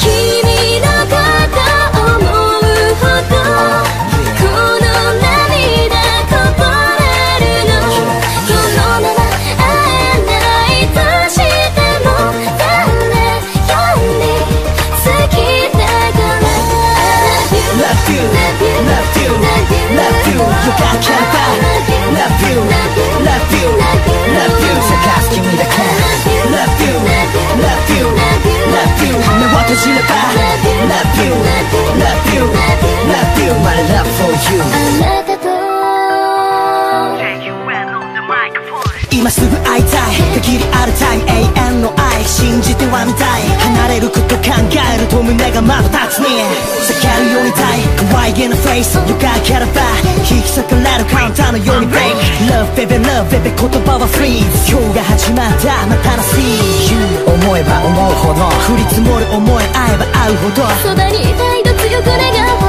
君のこと思うほど今すぐ会いたい限りあるタイム永遠の愛信じてはみたい離れること考えると胸がまばたつに叫ぶようにたい可愛げなフェイスよかければ引き裂かれるカウンターのようにブレイク Love baby love baby 言葉はフリーズ今日が始まったまたらしい You 思えば思うほど降り積もる思い合えば合うほどそばにいたいと強く願う